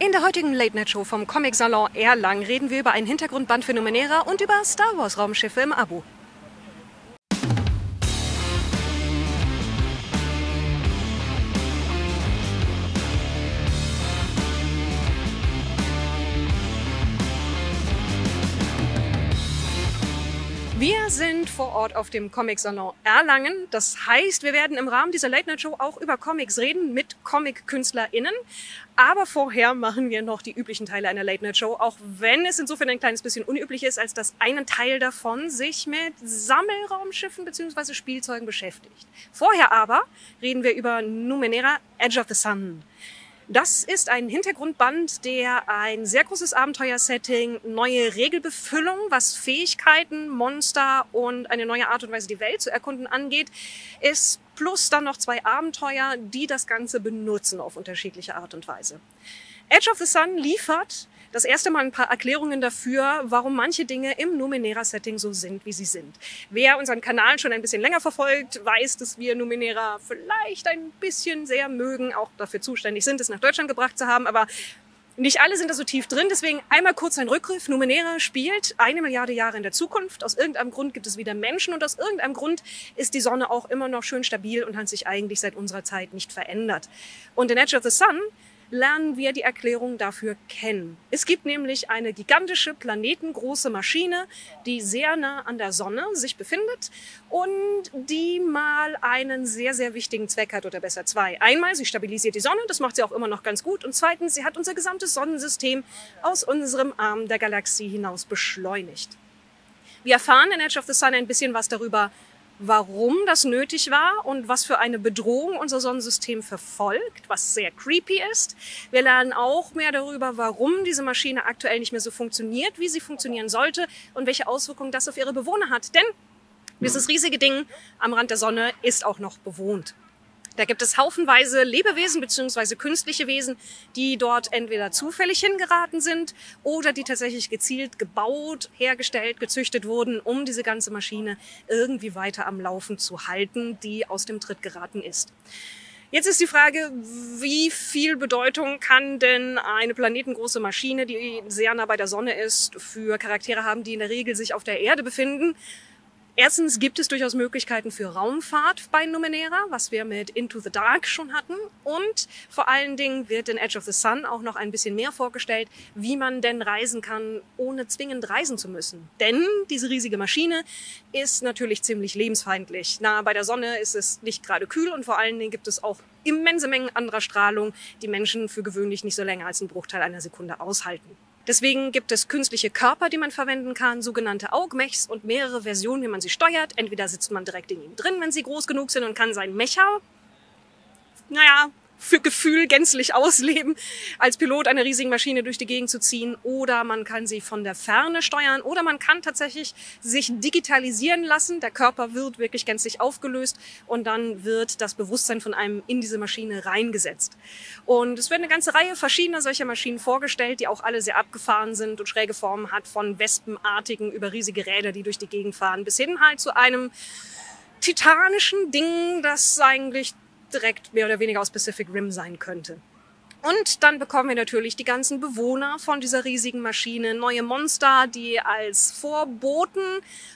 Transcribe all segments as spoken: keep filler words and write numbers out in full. In der heutigen Late-Night-Show vom Comic-Salon Erlangen reden wir über einen Hintergrundband für Numenera und über Star-Wars-Raumschiffe im Abo. Wir sind vor Ort auf dem Comic-Salon Erlangen. Das heißt, wir werden im Rahmen dieser Late-Night-Show auch über Comics reden mit Comic-KünstlerInnen. Aber vorher machen wir noch die üblichen Teile einer Late-Night-Show, auch wenn es insofern ein kleines bisschen unüblich ist, als dass einen Teil davon sich mit Sammelraumschiffen bzw. Spielzeugen beschäftigt. Vorher aber reden wir über Numenera, Edge of the Sun. Das ist ein Hintergrundband, der ein sehr großes Abenteuersetting, neue Regelbefüllung, was Fähigkeiten, Monster und eine neue Art und Weise, die Welt zu erkunden angeht, ist plus dann noch zwei Abenteuer, die das Ganze benutzen auf unterschiedliche Art und Weise. Edge of the Sun liefert das erste Mal ein paar Erklärungen dafür, warum manche Dinge im Numenera-Setting so sind, wie sie sind. Wer unseren Kanal schon ein bisschen länger verfolgt, weiß, dass wir Numenera vielleicht ein bisschen sehr mögen, auch dafür zuständig sind, es nach Deutschland gebracht zu haben, aber nicht alle sind da so tief drin. Deswegen einmal kurz ein Rückgriff. Numenera spielt eine Milliarde Jahre in der Zukunft. Aus irgendeinem Grund gibt es wieder Menschen und aus irgendeinem Grund ist die Sonne auch immer noch schön stabil und hat sich eigentlich seit unserer Zeit nicht verändert. Und in Edge of the Sun lernen wir die Erklärung dafür kennen. Es gibt nämlich eine gigantische, planetengroße Maschine, die sehr nah an der Sonne sich befindet und die mal einen sehr, sehr wichtigen Zweck hat, oder besser zwei. Einmal, sie stabilisiert die Sonne, das macht sie auch immer noch ganz gut. Und zweitens, sie hat unser gesamtes Sonnensystem aus unserem Arm der Galaxie hinaus beschleunigt. Wir erfahren in Edge of the Sun ein bisschen was darüber, warum das nötig war und was für eine Bedrohung unser Sonnensystem verfolgt, was sehr creepy ist. Wir lernen auch mehr darüber, warum diese Maschine aktuell nicht mehr so funktioniert, wie sie funktionieren sollte und welche Auswirkungen das auf ihre Bewohner hat. Denn dieses riesige Ding am Rand der Sonne ist auch noch bewohnt. Da gibt es haufenweise Lebewesen bzw. künstliche Wesen, die dort entweder zufällig hingeraten sind oder die tatsächlich gezielt gebaut, hergestellt, gezüchtet wurden, um diese ganze Maschine irgendwie weiter am Laufen zu halten, die aus dem Tritt geraten ist. Jetzt ist die Frage, wie viel Bedeutung kann denn eine planetengroße Maschine, die sehr nah bei der Sonne ist, für Charaktere haben, die in der Regel sich auf der Erde befinden? Erstens gibt es durchaus Möglichkeiten für Raumfahrt bei Numenera, was wir mit Into the Dark schon hatten. Und vor allen Dingen wird in Edge of the Sun auch noch ein bisschen mehr vorgestellt, wie man denn reisen kann, ohne zwingend reisen zu müssen. Denn diese riesige Maschine ist natürlich ziemlich lebensfeindlich. Nahe bei der Sonne ist es nicht gerade kühl und vor allen Dingen gibt es auch immense Mengen anderer Strahlung, die Menschen für gewöhnlich nicht so länger als einen Bruchteil einer Sekunde aushalten. Deswegen gibt es künstliche Körper, die man verwenden kann, sogenannte Augmechs und mehrere Versionen, wie man sie steuert. Entweder sitzt man direkt in ihnen drin, wenn sie groß genug sind und kann seinen Mecha, naja, für Gefühl gänzlich ausleben, als Pilot einer riesigen Maschine durch die Gegend zu ziehen. Oder man kann sie von der Ferne steuern oder man kann tatsächlich sich digitalisieren lassen. Der Körper wird wirklich gänzlich aufgelöst und dann wird das Bewusstsein von einem in diese Maschine reingesetzt. Und es wird eine ganze Reihe verschiedener solcher Maschinen vorgestellt, die auch alle sehr abgefahren sind und schräge Formen hat, von Wespenartigen über riesige Räder, die durch die Gegend fahren, bis hin halt zu einem titanischen Ding, das eigentlich direkt mehr oder weniger aus Pacific Rim sein könnte. Und dann bekommen wir natürlich die ganzen Bewohner von dieser riesigen Maschine, neue Monster, die als Vorboten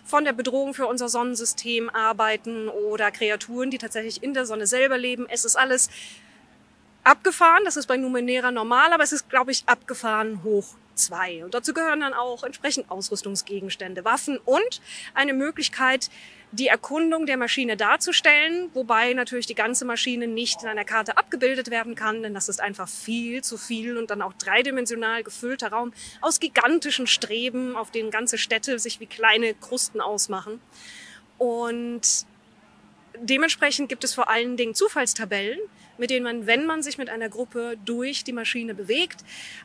von der Bedrohung für unser Sonnensystem arbeiten oder Kreaturen, die tatsächlich in der Sonne selber leben. Es ist alles abgefahren, das ist bei Numenera normal, aber es ist, glaube ich, abgefahren hoch zwei. Und dazu gehören dann auch entsprechend Ausrüstungsgegenstände, Waffen und eine Möglichkeit, die Erkundung der Maschine darzustellen, wobei natürlich die ganze Maschine nicht in einer Karte abgebildet werden kann, denn das ist einfach viel zu viel und dann auch dreidimensional gefüllter Raum aus gigantischen Streben, auf denen ganze Städte sich wie kleine Krusten ausmachen. Und dementsprechend gibt es vor allen Dingen Zufallstabellen, mit denen man, wenn man sich mit einer Gruppe durch die Maschine bewegt,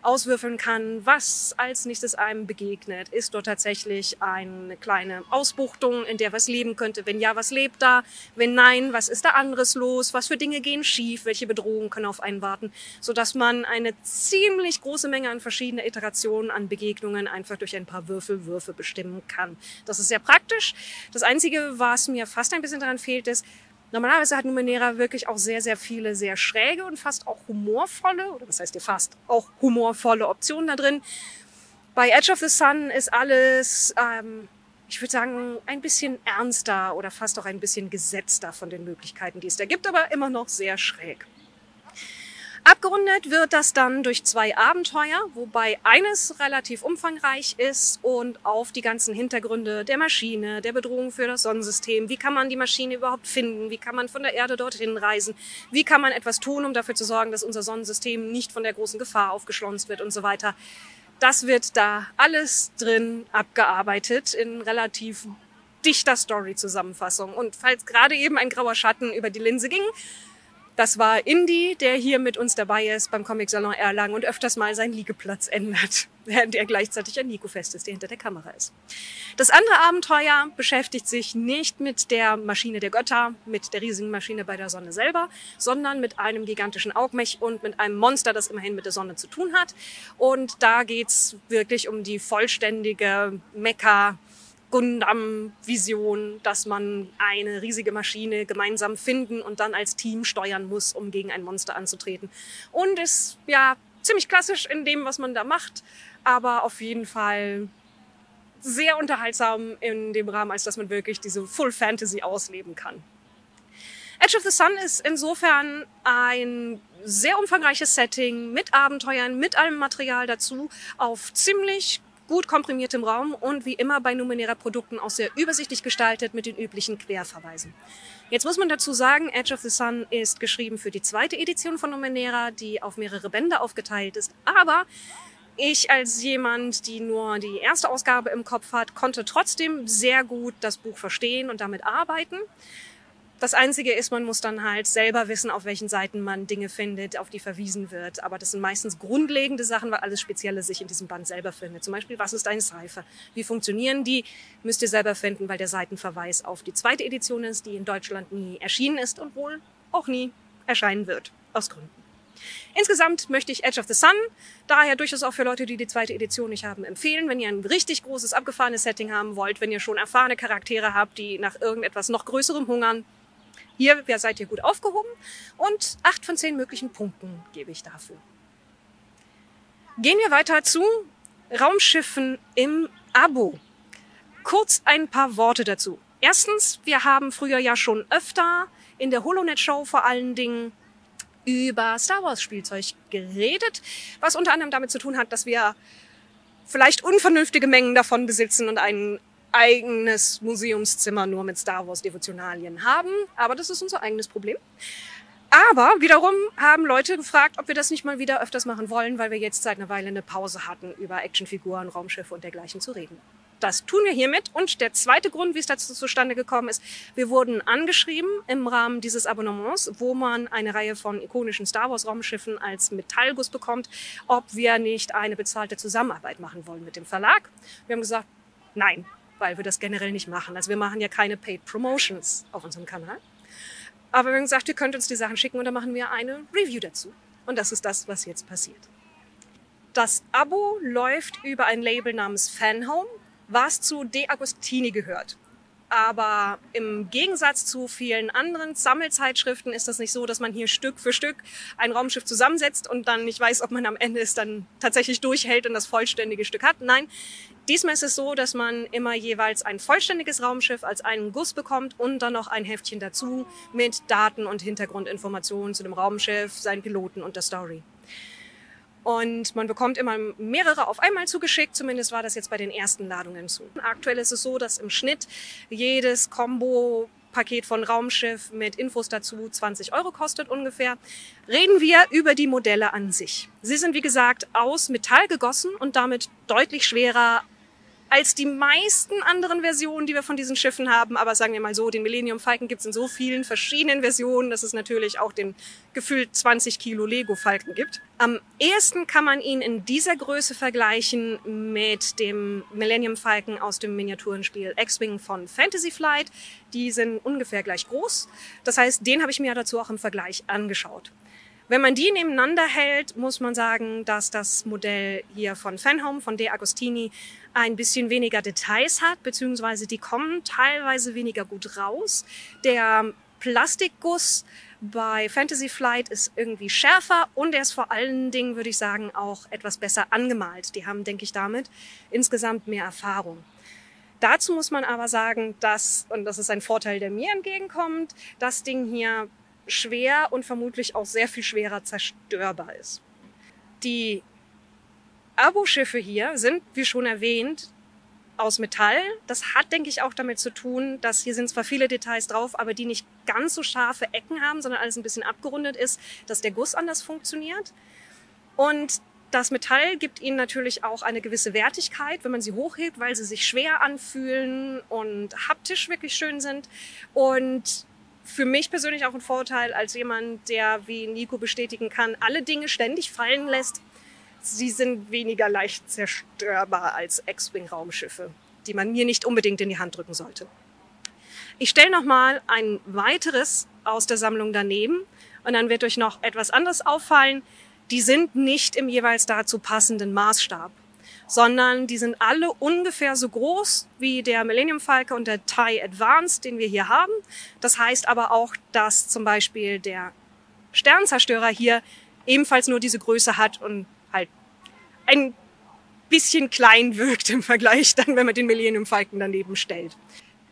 auswürfeln kann, was als nächstes einem begegnet. Ist dort tatsächlich eine kleine Ausbuchtung, in der was leben könnte? Wenn ja, was lebt da? Wenn nein, was ist da anderes los? Was für Dinge gehen schief? Welche Bedrohungen können auf einen warten? Sodass man eine ziemlich große Menge an verschiedenen Iterationen an Begegnungen einfach durch ein paar Würfelwürfe bestimmen kann. Das ist sehr praktisch. Das Einzige, was mir fast ein bisschen daran fehlt, ist, Normalerweise hat Numenera wirklich auch sehr, sehr viele sehr schräge und fast auch humorvolle, oder was heißt ja fast, auch humorvolle Optionen da drin. Bei Edge of the Sun ist alles, ähm, ich würde sagen, ein bisschen ernster oder fast auch ein bisschen gesetzter von den Möglichkeiten, die es da gibt, aber immer noch sehr schräg. Abgerundet wird das dann durch zwei Abenteuer, wobei eines relativ umfangreich ist und auf die ganzen Hintergründe der Maschine, der Bedrohung für das Sonnensystem, wie kann man die Maschine überhaupt finden, wie kann man von der Erde dorthin reisen, wie kann man etwas tun, um dafür zu sorgen, dass unser Sonnensystem nicht von der großen Gefahr aufgeschlonzt wird und so weiter. Das wird da alles drin abgearbeitet in relativ dichter Story-Zusammenfassung. Und falls gerade eben ein grauer Schatten über die Linse ging, das war Indy, der hier mit uns dabei ist beim Comic-Salon Erlangen und öfters mal seinen Liegeplatz ändert, während er gleichzeitig an Nico fest ist, der hinter der Kamera ist. Das andere Abenteuer beschäftigt sich nicht mit der Maschine der Götter, mit der riesigen Maschine bei der Sonne selber, sondern mit einem gigantischen Augmech und mit einem Monster, das immerhin mit der Sonne zu tun hat. Und da geht's wirklich um die vollständige Mecha- Gundam-Vision, dass man eine riesige Maschine gemeinsam finden und dann als Team steuern muss, um gegen ein Monster anzutreten. Und ist ja ziemlich klassisch in dem, was man da macht, aber auf jeden Fall sehr unterhaltsam in dem Rahmen, als dass man wirklich diese Full Fantasy ausleben kann. Edge of the Sun ist insofern ein sehr umfangreiches Setting mit Abenteuern, mit allem Material dazu, auf ziemlich gut komprimiert im Raum und wie immer bei Numenera-Produkten auch sehr übersichtlich gestaltet mit den üblichen Querverweisen. Jetzt muss man dazu sagen, Edge of the Sun ist geschrieben für die zweite Edition von Numenera, die auf mehrere Bände aufgeteilt ist. Aber ich als jemand, die nur die erste Ausgabe im Kopf hat, konnte trotzdem sehr gut das Buch verstehen und damit arbeiten. Das Einzige ist, man muss dann halt selber wissen, auf welchen Seiten man Dinge findet, auf die verwiesen wird. Aber das sind meistens grundlegende Sachen, weil alles Spezielle sich in diesem Band selber findet. Zum Beispiel, was ist eine Seife? Wie funktionieren die? Müsst ihr selber finden, weil der Seitenverweis auf die zweite Edition ist, die in Deutschland nie erschienen ist und wohl auch nie erscheinen wird, aus Gründen. Insgesamt möchte ich Edge of the Sun daher durchaus auch für Leute, die die zweite Edition nicht haben, empfehlen. Wenn ihr ein richtig großes, abgefahrenes Setting haben wollt, wenn ihr schon erfahrene Charaktere habt, die nach irgendetwas noch Größerem hungern, hier seid ihr gut aufgehoben und acht von zehn möglichen Punkten gebe ich dafür. Gehen wir weiter zu Raumschiffen im Abo. Kurz ein paar Worte dazu. Erstens, wir haben früher ja schon öfter in der Holonet-Show vor allen Dingen über Star Wars-Spielzeug geredet, was unter anderem damit zu tun hat, dass wir vielleicht unvernünftige Mengen davon besitzen und einen eigenes Museumszimmer nur mit Star Wars Devotionalien haben, aber das ist unser eigenes Problem. Aber wiederum haben Leute gefragt, ob wir das nicht mal wieder öfters machen wollen, weil wir jetzt seit einer Weile eine Pause hatten, über Actionfiguren, Raumschiffe und dergleichen zu reden. Das tun wir hiermit und der zweite Grund, wie es dazu zustande gekommen ist, wir wurden angeschrieben im Rahmen dieses Abonnements, wo man eine Reihe von ikonischen Star Wars Raumschiffen als Metallguss bekommt, ob wir nicht eine bezahlte Zusammenarbeit machen wollen mit dem Verlag. Wir haben gesagt, nein, weil wir das generell nicht machen. Also wir machen ja keine Paid Promotions auf unserem Kanal. Aber wir haben gesagt, ihr könnt uns die Sachen schicken und dann machen wir eine Review dazu. Und das ist das, was jetzt passiert. Das Abo läuft über ein Label namens Fanhome, was zu De Agostini gehört. Aber im Gegensatz zu vielen anderen Sammelzeitschriften ist das nicht so, dass man hier Stück für Stück ein Raumschiff zusammensetzt und dann nicht weiß, ob man am Ende es dann tatsächlich durchhält und das vollständige Stück hat. Nein, diesmal ist es so, dass man immer jeweils ein vollständiges Raumschiff als einen Guss bekommt und dann noch ein Heftchen dazu mit Daten und Hintergrundinformationen zu dem Raumschiff, seinen Piloten und der Story. Und man bekommt immer mehrere auf einmal zugeschickt, zumindest war das jetzt bei den ersten Ladungen so. Aktuell ist es so, dass im Schnitt jedes Combo-Paket von Raumschiff mit Infos dazu zwanzig Euro kostet ungefähr. Reden wir über die Modelle an sich. Sie sind, wie gesagt, aus Metall gegossen und damit deutlich schwerer als die meisten anderen Versionen, die wir von diesen Schiffen haben. Aber sagen wir mal so, den Millennium Falcon gibt es in so vielen verschiedenen Versionen, dass es natürlich auch den gefühlt zwanzig Kilo Lego-Falken gibt. Am ehesten kann man ihn in dieser Größe vergleichen mit dem Millennium Falcon aus dem Miniaturenspiel X-Wing von Fantasy Flight. Die sind ungefähr gleich groß. Das heißt, den habe ich mir dazu auch im Vergleich angeschaut. Wenn man die nebeneinander hält, muss man sagen, dass das Modell hier von Fanhome, von De Agostini, ein bisschen weniger Details hat, beziehungsweise die kommen teilweise weniger gut raus. Der Plastikguss. Bei Fantasy Flight ist irgendwie schärfer und er ist vor allen Dingen, würde ich sagen, auch etwas besser angemalt. Die haben, denke ich, damit insgesamt mehr Erfahrung. Dazu muss man aber sagen, dass, und das ist ein Vorteil, der mir entgegenkommt, das Ding hier schwer und vermutlich auch sehr viel schwerer zerstörbar ist. Die Abo-Schiffe hier sind, wie schon erwähnt, aus Metall. Das hat, denke ich, auch damit zu tun, dass hier sind zwar viele Details drauf, aber die nicht ganz so scharfe Ecken haben, sondern alles ein bisschen abgerundet ist, dass der Guss anders funktioniert. Und das Metall gibt ihnen natürlich auch eine gewisse Wertigkeit, wenn man sie hochhebt, weil sie sich schwer anfühlen und haptisch wirklich schön sind. Und für mich persönlich auch ein Vorteil als jemand, der, wie Nico bestätigen kann, alle Dinge ständig fallen lässt. Sie sind weniger leicht zerstörbar als X-Wing-Raumschiffe, die man mir nicht unbedingt in die Hand drücken sollte. Ich stelle nochmal ein weiteres aus der Sammlung daneben und dann wird euch noch etwas anderes auffallen. Die sind nicht im jeweils dazu passenden Maßstab, sondern die sind alle ungefähr so groß wie der Millennium Falcon und der T I E Advanced, den wir hier haben. Das heißt aber auch, dass zum Beispiel der Sternenzerstörer hier ebenfalls nur diese Größe hat und halt ein bisschen klein wirkt im Vergleich dann, wenn man den Millennium Falcon daneben stellt.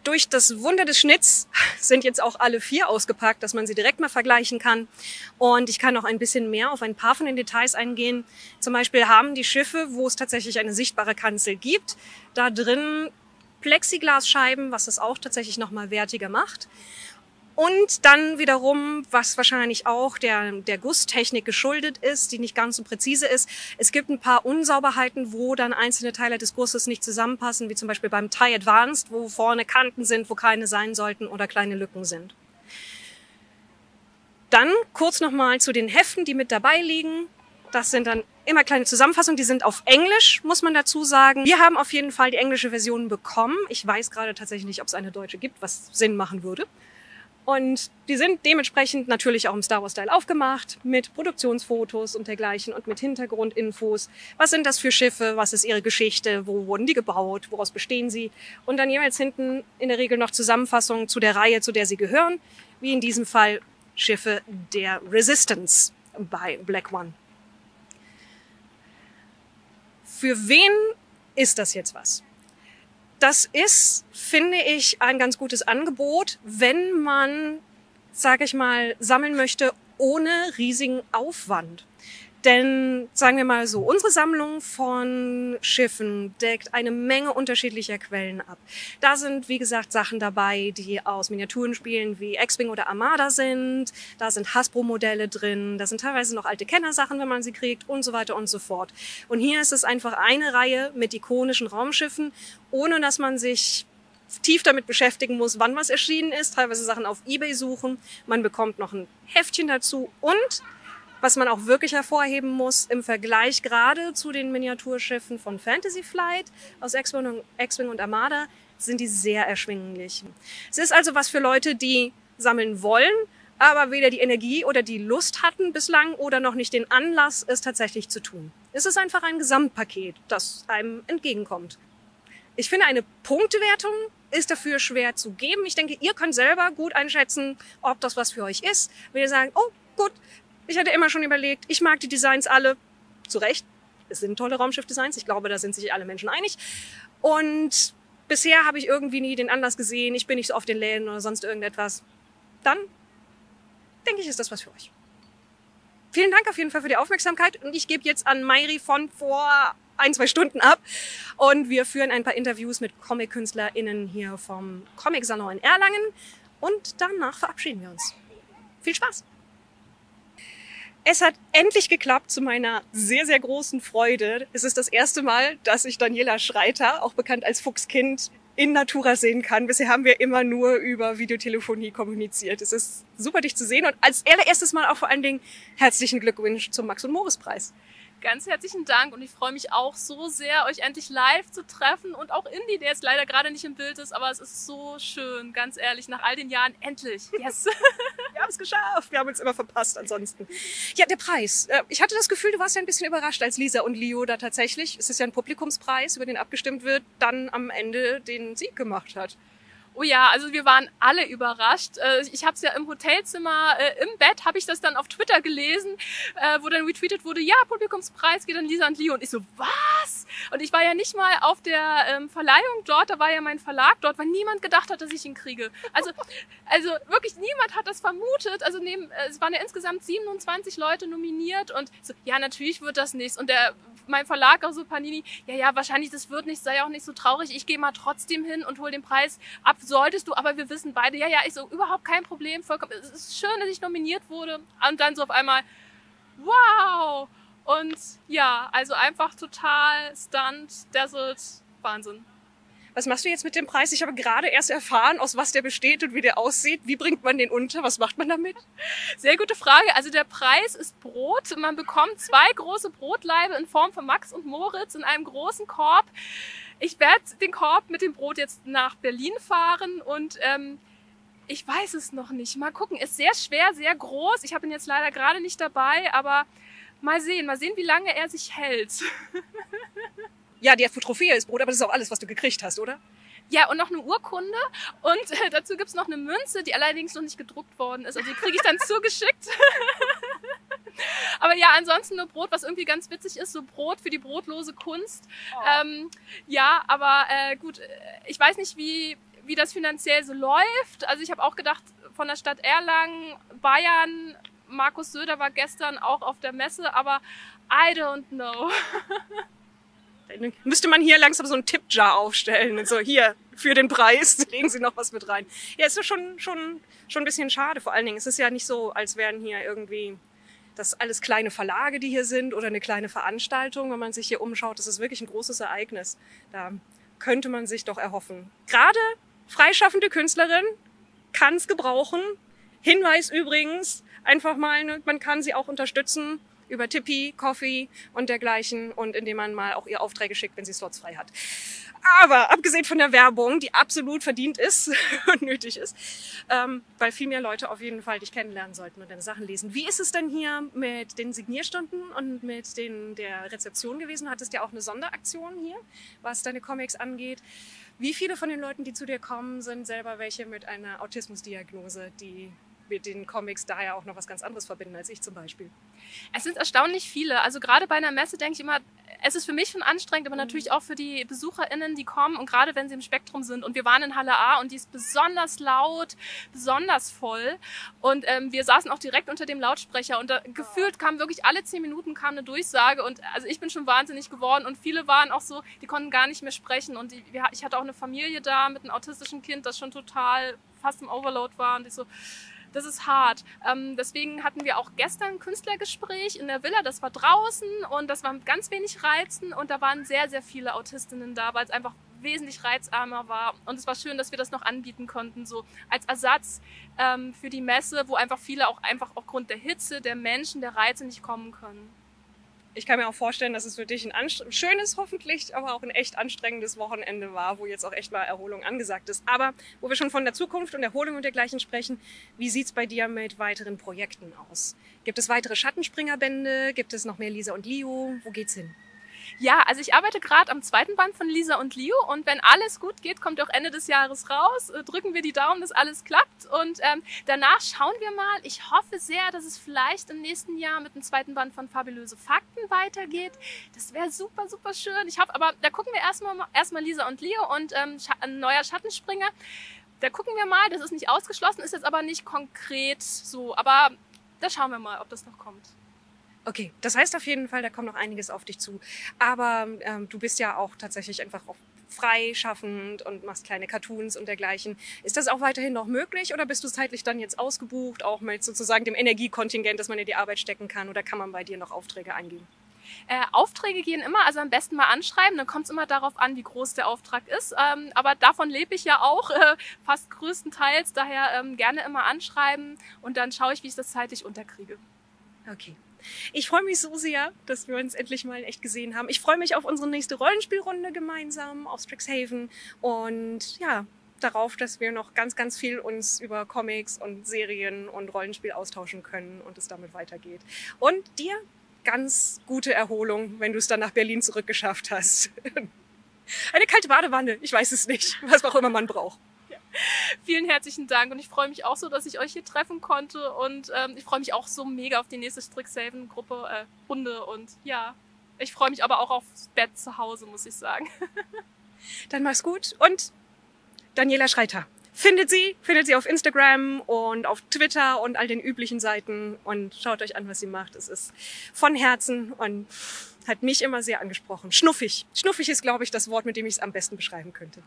Durch das Wunder des Schnitts sind jetzt auch alle vier ausgepackt, dass man sie direkt mal vergleichen kann. Und ich kann noch ein bisschen mehr auf ein paar von den Details eingehen. Zum Beispiel haben die Schiffe, wo es tatsächlich eine sichtbare Kanzel gibt, da drin Plexiglasscheiben, was das auch tatsächlich nochmal wertiger macht. Und dann wiederum, was wahrscheinlich auch der, der Gusstechnik geschuldet ist, die nicht ganz so präzise ist, es gibt ein paar Unsauberheiten, wo dann einzelne Teile des Gusses nicht zusammenpassen, wie zum Beispiel beim T I E Advanced, wo vorne Kanten sind, wo keine sein sollten oder kleine Lücken sind. Dann kurz nochmal zu den Heften, die mit dabei liegen. Das sind dann immer kleine Zusammenfassungen, die sind auf Englisch, muss man dazu sagen. Wir haben auf jeden Fall die englische Version bekommen. Ich weiß gerade tatsächlich nicht, ob es eine deutsche gibt, was Sinn machen würde. Und die sind dementsprechend natürlich auch im Star Wars-Style aufgemacht, mit Produktionsfotos und dergleichen und mit Hintergrundinfos. Was sind das für Schiffe? Was ist ihre Geschichte? Wo wurden die gebaut? Woraus bestehen sie? Und dann jeweils hinten in der Regel noch Zusammenfassungen zu der Reihe, zu der sie gehören, wie in diesem Fall Schiffe der Resistance bei Black One. Für wen ist das jetzt was? Das ist, finde ich, ein ganz gutes Angebot, wenn man, sage ich mal, sammeln möchte ohne riesigen Aufwand. Denn, sagen wir mal so, unsere Sammlung von Schiffen deckt eine Menge unterschiedlicher Quellen ab. Da sind, wie gesagt, Sachen dabei, die aus Miniaturenspielen wie X-Wing oder Armada sind. Da sind Hasbro-Modelle drin. Da sind teilweise noch alte Kennersachen, wenn man sie kriegt und so weiter und so fort. Und hier ist es einfach eine Reihe mit ikonischen Raumschiffen, ohne dass man sich tief damit beschäftigen muss, wann was erschienen ist. Teilweise Sachen auf eBay suchen. Man bekommt noch ein Heftchen dazu und was man auch wirklich hervorheben muss, im Vergleich gerade zu den Miniaturschiffen von Fantasy Flight aus X-Wing und Armada, sind die sehr erschwinglich. Es ist also was für Leute, die sammeln wollen, aber weder die Energie oder die Lust hatten bislang oder noch nicht den Anlass, es tatsächlich zu tun. Es ist einfach ein Gesamtpaket, das einem entgegenkommt. Ich finde, eine Punktewertung ist dafür schwer zu geben. Ich denke, ihr könnt selber gut einschätzen, ob das was für euch ist. Wenn ihr sagen, oh gut, ich hatte immer schon überlegt, ich mag die Designs alle, zu Recht, es sind tolle Raumschiff-Designs, ich glaube, da sind sich alle Menschen einig. Und bisher habe ich irgendwie nie den Anlass gesehen, ich bin nicht so oft in Läden oder sonst irgendetwas. Dann, denke ich, ist das was für euch. Vielen Dank auf jeden Fall für die Aufmerksamkeit und ich gebe jetzt an Mháire von vor ein, zwei Stunden ab und wir führen ein paar Interviews mit Comic-KünstlerInnen hier vom Comic-Salon in Erlangen und danach verabschieden wir uns. Viel Spaß! Es hat endlich geklappt, zu meiner sehr, sehr großen Freude. Es ist das erste Mal, dass ich Daniela Schreiter, auch bekannt als Fuchskind, in Natura sehen kann. Bisher haben wir immer nur über Videotelefonie kommuniziert. Es ist super, dich zu sehen und als allererstes Mal auch vor allen Dingen herzlichen Glückwunsch zum Max und Moritz-Preis. Ganz herzlichen Dank und ich freue mich auch so sehr, euch endlich live zu treffen und auch Indy, der jetzt leider gerade nicht im Bild ist, aber es ist so schön, ganz ehrlich, nach all den Jahren endlich. Yes! Wir haben es geschafft, wir haben uns immer verpasst ansonsten. Ja, der Preis. Ich hatte das Gefühl, du warst ja ein bisschen überrascht, als Lisa und Leo da tatsächlich, es ist ja ein Publikumspreis, über den abgestimmt wird, dann am Ende den Sieg gemacht hat. Oh ja, also wir waren alle überrascht. Ich habe es ja im Hotelzimmer, im Bett, habe ich das dann auf Twitter gelesen, wo dann retweetet wurde, ja, Publikumspreis geht an Lisa und Leo. Und ich so, was? Und ich war ja nicht mal auf der Verleihung dort, da war ja mein Verlag dort, weil niemand gedacht hat, dass ich ihn kriege. Also, also wirklich niemand hat das vermutet. Also neben, es waren ja insgesamt siebenundzwanzig Leute nominiert und so, ja, natürlich wird das nichts. Und der, mein Verlag, also Panini, ja, ja, wahrscheinlich, das wird nichts, sei auch nicht so traurig, ich gehe mal trotzdem hin und hole den Preis ab. Solltest du, aber wir wissen beide, ja, ja, ich so, überhaupt kein Problem, vollkommen, es ist schön, dass ich nominiert wurde und dann so auf einmal, wow! Und ja, also einfach total stunned, dazzled, Wahnsinn. Was machst du jetzt mit dem Preis? Ich habe gerade erst erfahren, aus was der besteht und wie der aussieht. Wie bringt man den unter? Was macht man damit? Sehr gute Frage. Also der Preis ist Brot. Man bekommt zwei große Brotlaibe in Form von Max und Moritz in einem großen Korb. Ich werde den Korb mit dem Brot jetzt nach Berlin fahren und ähm, ich weiß es noch nicht. Mal gucken. Ist sehr schwer, sehr groß. Ich habe ihn jetzt leider gerade nicht dabei, aber mal sehen. Mal sehen, wie lange er sich hält. Ja, die Trophäe ist Brot, aber das ist auch alles, was du gekriegt hast, oder? Ja, und noch eine Urkunde und äh, dazu gibt es noch eine Münze, die allerdings noch nicht gedruckt worden ist. Also die kriege ich dann zugeschickt. Aber ja, ansonsten nur Brot, was irgendwie ganz witzig ist, so Brot für die brotlose Kunst. Oh. Ähm, ja, aber äh, gut, ich weiß nicht, wie, wie das finanziell so läuft. Also ich habe auch gedacht, von der Stadt Erlangen, Bayern, Markus Söder war gestern auch auf der Messe, aber I don't know. Dann müsste man hier langsam so einen Tippjar aufstellen und so, hier, für den Preis, legen Sie noch was mit rein. Ja, ist schon, schon, schon ein bisschen schade, vor allen Dingen. Es ist ja nicht so, als wären hier irgendwie das alles kleine Verlage, die hier sind oder eine kleine Veranstaltung. Wenn man sich hier umschaut, das ist wirklich ein großes Ereignis. Da könnte man sich doch erhoffen. Gerade freischaffende Künstlerin kann es gebrauchen. Hinweis übrigens, einfach mal, man kann sie auch unterstützen. Über Tippi, Coffee und dergleichen und indem man mal auch ihr Aufträge schickt, wenn sie Slots frei hat. Aber abgesehen von der Werbung, die absolut verdient ist und nötig ist, ähm, weil viel mehr Leute auf jeden Fall dich kennenlernen sollten und deine Sachen lesen. Wie ist es denn hier mit den Signierstunden und mit den, der Rezeption gewesen? Hattest ja auch eine Sonderaktion hier, was deine Comics angeht. Wie viele von den Leuten, die zu dir kommen, sind selber welche mit einer Autismusdiagnose, die mit den Comics daher auch noch was ganz anderes verbinden als ich zum Beispiel? Es sind erstaunlich viele. Also gerade bei einer Messe denke ich immer, es ist für mich schon anstrengend, aber natürlich auch für die BesucherInnen, die kommen und gerade wenn sie im Spektrum sind. Und wir waren in Halle A und die ist besonders laut, besonders voll. Und ähm, wir saßen auch direkt unter dem Lautsprecher und da, oh. gefühlt kam wirklich alle zehn Minuten kam eine Durchsage und also ich bin schon wahnsinnig geworden und viele waren auch so, die konnten gar nicht mehr sprechen und die, ich hatte auch eine Familie da mit einem autistischen Kind, das schon total fast im Overload war und ich so, das ist hart. Ähm, deswegen hatten wir auch gestern ein Künstlergespräch in der Villa, das war draußen und das war mit ganz wenig Reizen und da waren sehr, sehr viele Autistinnen da, weil es einfach wesentlich reizarmer war und es war schön, dass wir das noch anbieten konnten, so als Ersatz ähm, für die Messe, wo einfach viele auch einfach aufgrund der Hitze, der Menschen, der Reize nicht kommen können. Ich kann mir auch vorstellen, dass es für dich ein, ein schönes, hoffentlich, aber auch ein echt anstrengendes Wochenende war, wo jetzt auch echt mal Erholung angesagt ist. Aber wo wir schon von der Zukunft und Erholung und dergleichen sprechen, wie sieht es bei dir mit weiteren Projekten aus? Gibt es weitere Schattenspringer-Bände? Gibt es noch mehr Lisa und Leo? Wo geht's hin? Ja, also ich arbeite gerade am zweiten Band von Lisa und Leo und wenn alles gut geht, kommt auch Ende des Jahres raus, drücken wir die Daumen, dass alles klappt und ähm, danach schauen wir mal. Ich hoffe sehr, dass es vielleicht im nächsten Jahr mit dem zweiten Band von Fabulöse Fakten weitergeht. Das wäre super, super schön. Ich hoffe, aber da gucken wir erstmal erstmal Lisa und Leo und ähm, ein neuer Schattenspringer. Da gucken wir mal, das ist nicht ausgeschlossen, ist jetzt aber nicht konkret so, aber da schauen wir mal, ob das noch kommt. Okay, das heißt auf jeden Fall, da kommt noch einiges auf dich zu. Aber ähm, du bist ja auch tatsächlich einfach auch freischaffend und machst kleine Cartoons und dergleichen. Ist das auch weiterhin noch möglich oder bist du zeitlich dann jetzt ausgebucht, auch mit sozusagen dem Energiekontingent, das man in die Arbeit stecken kann oder kann man bei dir noch Aufträge eingehen? Äh, Aufträge gehen immer, also am besten mal anschreiben, dann kommt es immer darauf an, wie groß der Auftrag ist, ähm, aber davon lebe ich ja auch äh, fast größtenteils, daher ähm, gerne immer anschreiben und dann schaue ich, wie ich das zeitlich unterkriege. Okay. Ich freue mich so sehr, dass wir uns endlich mal echt gesehen haben. Ich freue mich auf unsere nächste Rollenspielrunde gemeinsam auf Strixhaven und ja, darauf, dass wir noch ganz, ganz viel uns über Comics und Serien und Rollenspiel austauschen können und es damit weitergeht. Und dir ganz gute Erholung, wenn du es dann nach Berlin zurückgeschafft hast. Eine kalte Badewanne, ich weiß es nicht, was auch immer man braucht. Ja. Vielen herzlichen Dank und ich freue mich auch so, dass ich euch hier treffen konnte und ähm, ich freue mich auch so mega auf die nächste Strixhaven-Gruppe, äh, Runde und ja, ich freue mich aber auch aufs Bett zu Hause, muss ich sagen. Dann mach's gut und Daniela Schreiter. Findet sie, findet sie auf Instagram und auf Twitter und all den üblichen Seiten und schaut euch an, was sie macht. Es ist von Herzen und hat mich immer sehr angesprochen. Schnuffig. Schnuffig ist, glaube ich, das Wort, mit dem ich es am besten beschreiben könnte.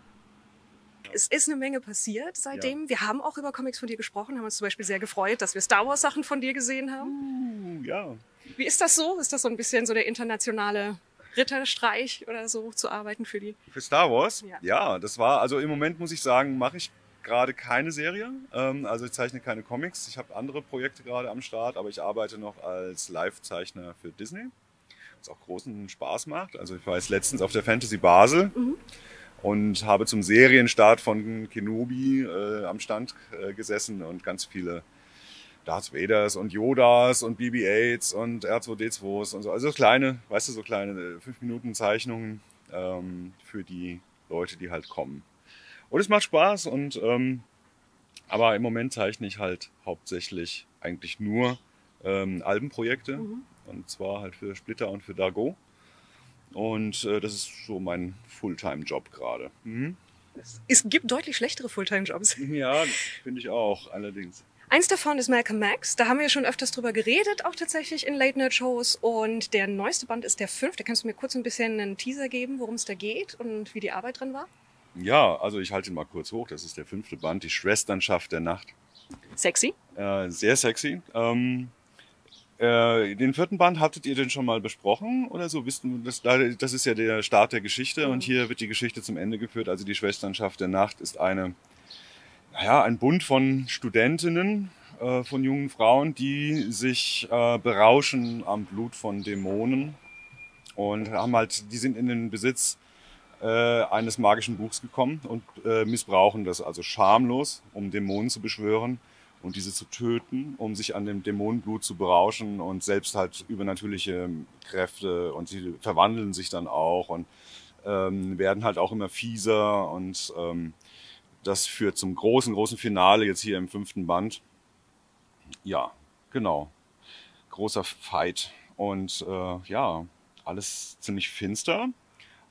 Es ist eine Menge passiert seitdem. Ja. Wir haben auch über Comics von dir gesprochen, haben uns zum Beispiel sehr gefreut, dass wir Star Wars Sachen von dir gesehen haben. Uh, ja. Wie ist das so? Ist das so ein bisschen so der internationale Ritterstreich oder so, zu arbeiten für die? Für Star Wars? Ja, ja, das war, also im Moment muss ich sagen, mache ich gerade keine Serie. Also ich zeichne keine Comics. Ich habe andere Projekte gerade am Start, aber ich arbeite noch als Live-Zeichner für Disney, was auch großen Spaß macht. Also ich war jetzt letztens auf der Fantasy Basel, mhm, und habe zum Serienstart von Kenobi äh, am Stand äh, gesessen und ganz viele Darth Vaders und Yodas und B B eights und R zwei D twos und so. Also kleine, weißt du, so kleine fünf Minuten Zeichnungen ähm, für die Leute, die halt kommen. Und es macht Spaß und ähm, aber im Moment zeichne ich halt hauptsächlich eigentlich nur ähm, Albenprojekte, mhm, und zwar halt für Splitter und für Dargaud. Und äh, das ist so mein Fulltime-Job gerade. Mhm. Es gibt deutlich schlechtere Fulltime-Jobs. Ja, finde ich auch, allerdings. Eins davon ist Malcolm Max. Da haben wir schon öfters drüber geredet, auch tatsächlich in Late-Night-Shows. Und der neueste Band ist der fünfte. Da kannst du mir kurz ein bisschen einen Teaser geben, worum es da geht und wie die Arbeit dran war? Ja, also ich halte ihn mal kurz hoch. Das ist der fünfte Band, die Schwesternschaft der Nacht. Sexy? Äh, sehr sexy. Ähm, äh, den vierten Band, hattet ihr den schon mal besprochen oder so? Das, das ist ja der Start der Geschichte, mhm, und hier wird die Geschichte zum Ende geführt. Also die Schwesternschaft der Nacht ist eine, naja, ein Bund von Studentinnen, äh, von jungen Frauen, die sich äh, berauschen am Blut von Dämonen und haben halt, die sind in den Besitz eines magischen Buchs gekommen und äh, missbrauchen das also schamlos, um Dämonen zu beschwören und diese zu töten, um sich an dem Dämonenblut zu berauschen und selbst halt übernatürliche Kräfte, und sie verwandeln sich dann auch und ähm, werden halt auch immer fieser und ähm, das führt zum großen, großen Finale jetzt hier im fünften Band. Ja, genau. Großer Fight und äh, ja, alles ziemlich finster,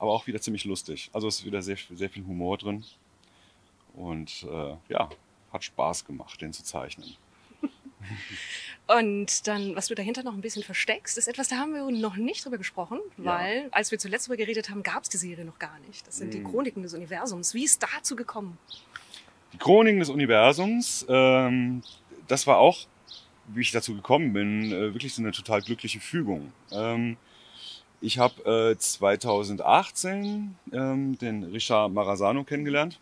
aber auch wieder ziemlich lustig. Also es ist wieder sehr, sehr viel Humor drin. Und äh, ja, hat Spaß gemacht, den zu zeichnen. Und dann, was du dahinter noch ein bisschen versteckst, ist etwas, da haben wir noch nicht drüber gesprochen, weil, ja, als wir zuletzt drüber geredet haben, gab es die Serie noch gar nicht. Das sind, mhm, die Chroniken des Universums. Wie ist dazu gekommen? Die Chroniken des Universums, ähm, das war auch, wie ich dazu gekommen bin, äh, wirklich so eine total glückliche Fügung. Ähm, Ich habe äh, zweitausendachtzehn ähm, den Richard Marazano kennengelernt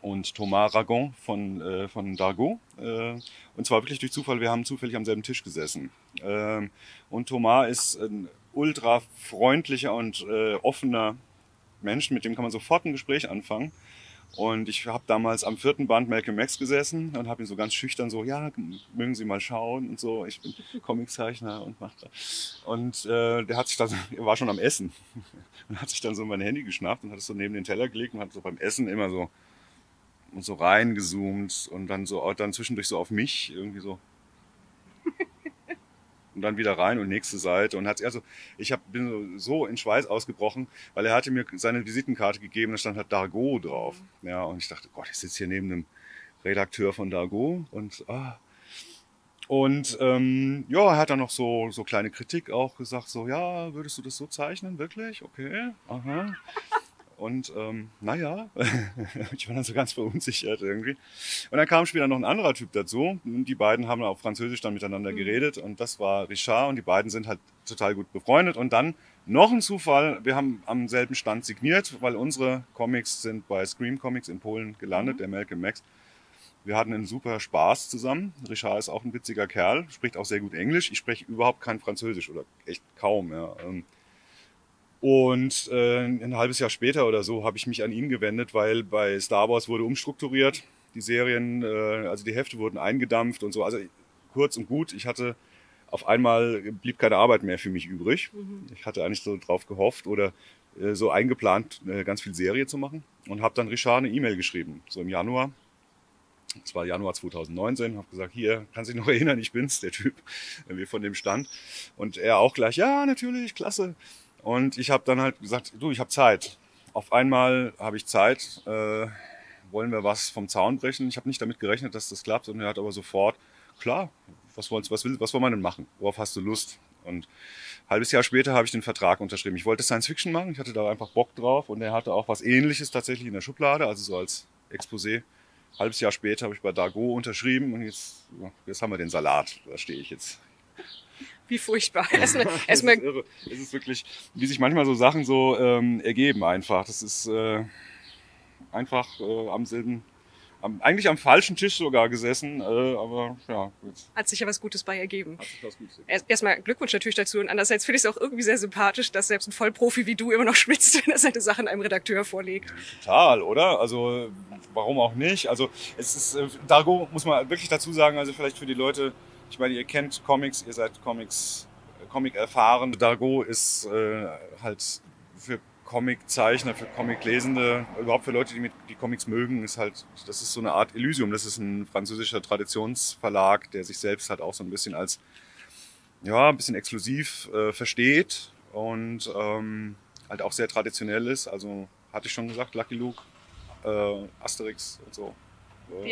und Thomas Ragon von, äh, von Dargaud. Äh, und zwar wirklich durch Zufall, wir haben zufällig am selben Tisch gesessen. Ähm, und Thomas ist ein ultra freundlicher und äh, offener Mensch, mit dem kann man sofort ein Gespräch anfangen. Und ich habe damals am vierten Band Malcolm Max gesessen und habe ihn so ganz schüchtern so, ja, mögen Sie mal schauen und so, ich bin Comiczeichner und mach das. Und äh, der hat sich dann, er war schon am Essen und hat sich dann so mein Handy geschnappt und hat es so neben den Teller gelegt und hat so beim Essen immer so und so reingezoomt und dann so dann zwischendurch so auf mich irgendwie so und dann wieder rein und nächste Seite und hat also ich hab, bin so in Schweiß ausgebrochen, weil er hatte mir seine Visitenkarte gegeben, da stand halt Dargaud drauf, ja, und ich dachte, Gott, ich sitze hier neben einem Redakteur von Dargaud und ah. und ähm, ja, er hat dann noch so so kleine Kritik auch gesagt, so, ja, würdest du das so zeichnen, wirklich, okay, aha. Und ähm, naja, ich war dann so ganz verunsichert irgendwie. Und dann kam später noch ein anderer Typ dazu. Die beiden haben auf Französisch dann miteinander geredet. Und das war Richard. Und die beiden sind halt total gut befreundet. Und dann noch ein Zufall. Wir haben am selben Stand signiert, weil unsere Comics sind bei Scream Comics in Polen gelandet, mhm, der Malcolm Max. Wir hatten einen super Spaß zusammen. Richard ist auch ein witziger Kerl, spricht auch sehr gut Englisch. Ich spreche überhaupt kein Französisch oder echt kaum, ja. Und äh, ein halbes Jahr später oder so habe ich mich an ihn gewendet, weil bei Star Wars wurde umstrukturiert. Die Serien, äh, also die Hefte wurden eingedampft und so. Also kurz und gut, ich hatte auf einmal, blieb keine Arbeit mehr für mich übrig. Mhm. Ich hatte eigentlich so drauf gehofft oder äh, so eingeplant, äh, ganz viel Serie zu machen und habe dann Richard eine E-Mail geschrieben, so im Januar. Das war Januar zwanzig neunzehn, habe gesagt, hier, kannst dich noch erinnern, ich bin's, der Typ, wie von dem Stand. Und er auch gleich, ja, natürlich, klasse. Und ich habe dann halt gesagt, du, ich habe Zeit. Auf einmal habe ich Zeit, äh, wollen wir was vom Zaun brechen? Ich habe nicht damit gerechnet, dass das klappt. Und er hat aber sofort, klar, was wollen was will, was wollen wir denn machen? Worauf hast du Lust? Und ein halbes Jahr später habe ich den Vertrag unterschrieben. Ich wollte Science Fiction machen, ich hatte da einfach Bock drauf. Und er hatte auch was Ähnliches tatsächlich in der Schublade, also so als Exposé. Ein halbes Jahr später habe ich bei Dargaud unterschrieben und jetzt, jetzt haben wir den Salat. Da stehe ich jetzt. Wie furchtbar. Erstmal, erstmal. Es ist irre. Es ist wirklich, wie sich manchmal so Sachen so ähm, ergeben einfach. Das ist äh, einfach äh, am selben, am, eigentlich am falschen Tisch sogar gesessen. Äh, aber ja, gut. Hat sich ja was Gutes bei ergeben. Hat sich was Gutes ergeben. Erstmal Glückwunsch natürlich dazu und andererseits finde ich es auch irgendwie sehr sympathisch, dass selbst ein Vollprofi wie du immer noch schwitzt, wenn er seine Sachen einem Redakteur vorlegt. Total, oder? Also warum auch nicht? Also es ist äh, Dargaud muss man wirklich dazu sagen. Also vielleicht für die Leute. Ich meine, ihr kennt Comics, ihr seid Comics, Comic erfahren. Dargaud ist äh, halt für Comiczeichner, für Comiclesende, überhaupt für Leute, die, mit, die Comics mögen, ist halt, das ist so eine Art Elysium. Das ist ein französischer Traditionsverlag, der sich selbst halt auch so ein bisschen als, ja, ein bisschen exklusiv äh, versteht und ähm, halt auch sehr traditionell ist. Also, hatte ich schon gesagt, Lucky Luke, äh, Asterix und so.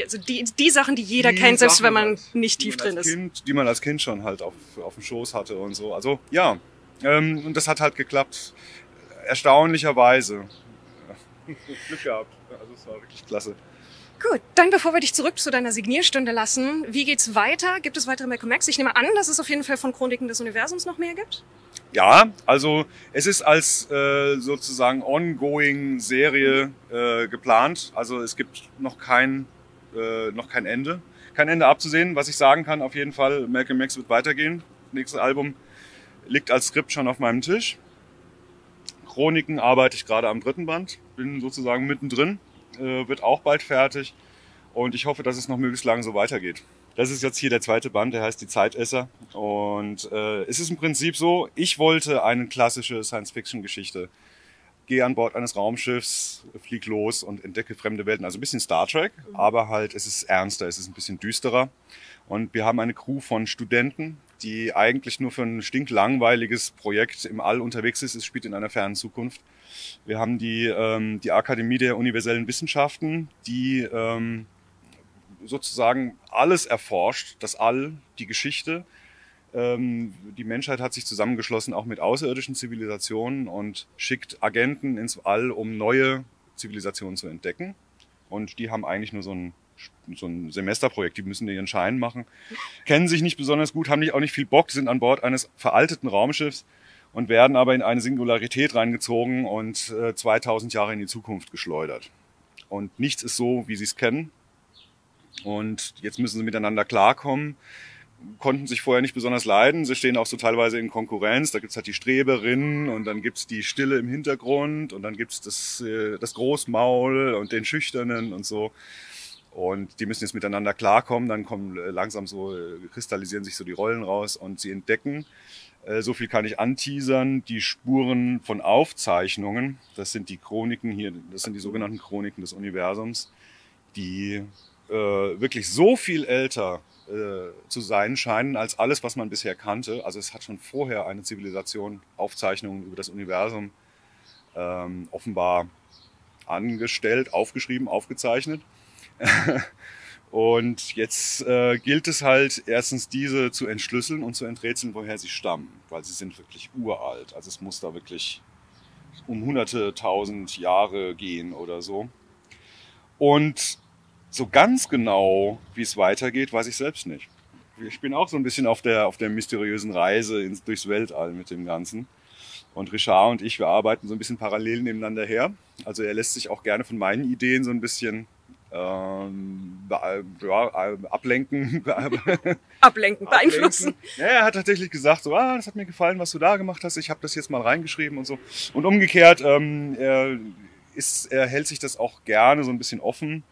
Also die, die Sachen, die jeder die kennt, selbst Sachen, wenn man nicht tief man drin ist. Kind, die man als Kind schon halt auf, auf dem Schoß hatte und so. Also ja, ähm, und das hat halt geklappt. Erstaunlicherweise. Glück gehabt. Also es war wirklich klasse. Gut, dann bevor wir dich zurück zu deiner Signierstunde lassen, wie geht's weiter? Gibt es weitere Malcolm Max? Ich nehme an, dass es auf jeden Fall von Chroniken des Universums noch mehr gibt. Ja, also es ist als äh, sozusagen ongoing Serie äh, geplant. Also es gibt noch kein Äh, noch kein Ende. Kein Ende abzusehen. Was ich sagen kann, auf jeden Fall, Malcolm Max wird weitergehen. Nächstes Album liegt als Skript schon auf meinem Tisch. Chroniken arbeite ich gerade am dritten Band. Bin sozusagen mittendrin. Äh, wird auch bald fertig. Und ich hoffe, dass es noch möglichst lange so weitergeht. Das ist jetzt hier der zweite Band, der heißt Die Zeitesser. Und äh, es ist im Prinzip so, ich wollte eine klassische Science-Fiction-Geschichte. Geh an Bord eines Raumschiffs, flieg los und entdecke fremde Welten. Also ein bisschen Star Trek, aber halt es ist ernster, es ist ein bisschen düsterer. Und wir haben eine Crew von Studenten, die eigentlich nur für ein stinklangweiliges Projekt im All unterwegs ist. Es spielt in einer fernen Zukunft. Wir haben die, ähm, die Akademie der universellen Wissenschaften, die ähm, sozusagen alles erforscht, das All, die Geschichte. Die Menschheit hat sich zusammengeschlossen, auch mit außerirdischen Zivilisationen und schickt Agenten ins All, um neue Zivilisationen zu entdecken. Und die haben eigentlich nur so ein, so ein Semesterprojekt, die müssen ihren Schein machen, kennen sich nicht besonders gut, haben nicht, auch nicht viel Bock, sind an Bord eines veralteten Raumschiffs und werden aber in eine Singularität reingezogen und äh, zweitausend Jahre in die Zukunft geschleudert. Und nichts ist so, wie sie es kennen. Und jetzt müssen sie miteinander klarkommen. Konnten sich vorher nicht besonders leiden. Sie stehen auch so teilweise in Konkurrenz. Da gibt's halt die Streberinnen und dann gibt's die Stille im Hintergrund und dann gibt's das, äh, das Großmaul und den Schüchternen und so. Und die müssen jetzt miteinander klarkommen. Dann kommen langsam so, äh, kristallisieren sich so die Rollen raus und sie entdecken. Äh, so viel kann ich anteasern. Die Spuren von Aufzeichnungen, das sind die Chroniken hier, das sind die sogenannten Chroniken des Universums, die äh, wirklich so viel älter Äh, zu sein scheinen als alles, was man bisher kannte. Also es hat schon vorher eine Zivilisation Aufzeichnungen über das Universum ähm, offenbar angestellt, aufgeschrieben, aufgezeichnet. Und jetzt äh, gilt es halt erstens diese zu entschlüsseln und zu enträtseln, woher sie stammen, weil sie sind wirklich uralt. Also es muss da wirklich um hunderte, tausend Jahre gehen oder so. Und so ganz genau, wie es weitergeht, weiß ich selbst nicht. Ich bin auch so ein bisschen auf der, auf der mysteriösen Reise ins, durchs Weltall mit dem Ganzen. Und Richard und ich, wir arbeiten so ein bisschen parallel nebeneinander her. Also er lässt sich auch gerne von meinen Ideen so ein bisschen ähm, ja, ablenken. Ablenken, beeinflussen. Ja, er hat tatsächlich gesagt, so, ah, das hat mir gefallen, was du da gemacht hast. Ich habe das jetzt mal reingeschrieben und so. Und umgekehrt, ähm, er, ist, er hält sich das auch gerne so ein bisschen offen.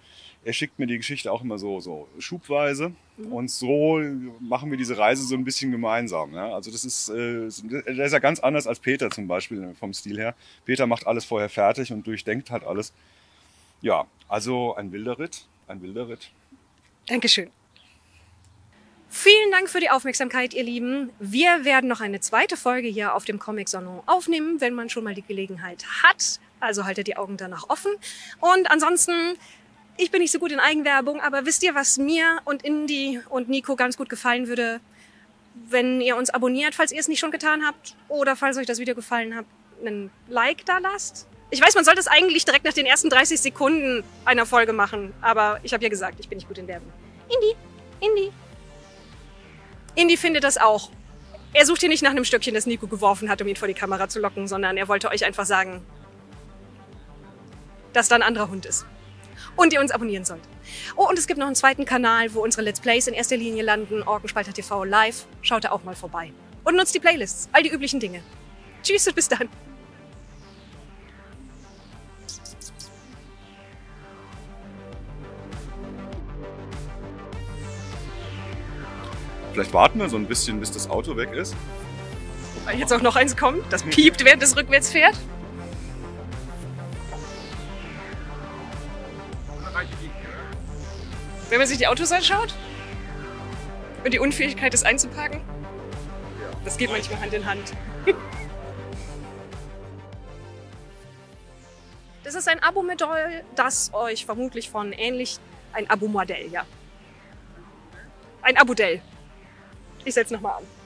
er schickt mir die Geschichte auch immer so, so schubweise. Mhm. Und so machen wir diese Reise so ein bisschen gemeinsam. Ja? Also das ist, äh, der ist ja ganz anders als Peter zum Beispiel vom Stil her. Peter macht alles vorher fertig und durchdenkt halt alles. Ja, also ein wilder Ritt, ein wilder Ritt. Dankeschön. Vielen Dank für die Aufmerksamkeit, ihr Lieben. Wir werden noch eine zweite Folge hier auf dem Comic-Salon aufnehmen, wenn man schon mal die Gelegenheit hat. Also haltet die Augen danach offen. Und ansonsten, ich bin nicht so gut in Eigenwerbung, aber wisst ihr, was mir und Indy und Nico ganz gut gefallen würde, wenn ihr uns abonniert, falls ihr es nicht schon getan habt, oder falls euch das Video gefallen hat, einen Like da lasst. Ich weiß, man sollte es eigentlich direkt nach den ersten dreißig Sekunden einer Folge machen, aber ich habe ja gesagt, ich bin nicht gut in Werbung. Indy, Indy. Indy findet das auch. Er sucht hier nicht nach einem Stöckchen, das Nico geworfen hat, um ihn vor die Kamera zu locken, sondern er wollte euch einfach sagen, dass da ein anderer Hund ist. Und ihr uns abonnieren sollt. Oh, und es gibt noch einen zweiten Kanal, wo unsere Let's Plays in erster Linie landen. Orkenspalter T V live. Schaut da auch mal vorbei. Und nutzt die Playlists. All die üblichen Dinge. Tschüss und bis dann. Vielleicht warten wir so ein bisschen, bis das Auto weg ist. Weil jetzt auch noch eins kommt, das piept, während es rückwärts fährt. Wenn man sich die Autos anschaut und die Unfähigkeit, das einzupacken, das geht manchmal Hand in Hand. Das ist ein Abo-Modell, das euch vermutlich von ähnlich ein Abo-Modell, ja. Ein Abodell. Ich setze nochmal an.